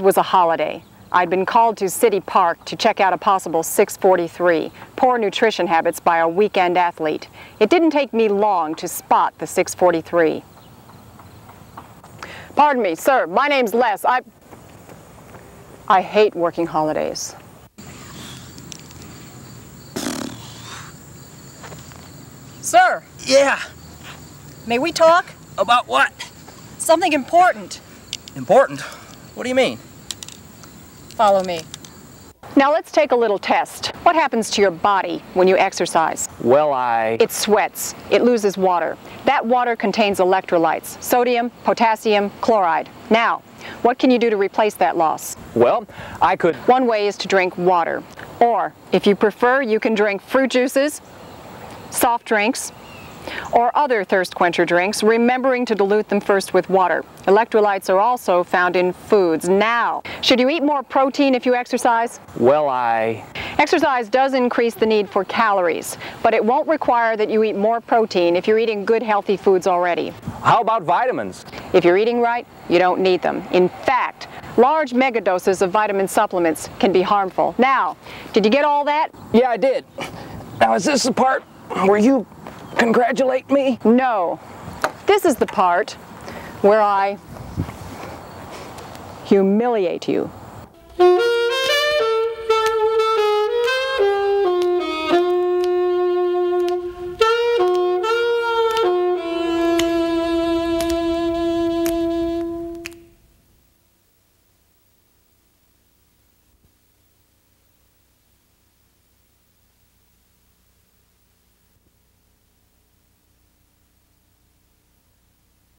It was a holiday. I'd been called to City Park to check out a possible 643, poor nutrition habits by a weekend athlete. It didn't take me long to spot the 643. Pardon me, sir, my name's Les. I hate working holidays. Sir! Yeah? May we talk? About what? Something important. Important? What do you mean? Follow me. Now let's take a little test. What happens to your body when you exercise? Well, It sweats. It loses water. That water contains electrolytes, sodium, potassium, chloride. Now, what can you do to replace that loss? Well, I could. One way is to drink water. Or, if you prefer, you can drink fruit juices, soft drinks, or other thirst quencher drinks, remembering to dilute them first with water. Electrolytes are also found in foods. Now, should you eat more protein if you exercise? Well, Exercise does increase the need for calories, but it won't require that you eat more protein if you're eating good, healthy foods already. How about vitamins? If you're eating right, you don't need them. In fact, large megadoses of vitamin supplements can be harmful. Now, did you get all that? Yeah, I did. Now, is this the part where you congratulate me? No. This is the part where I humiliate you.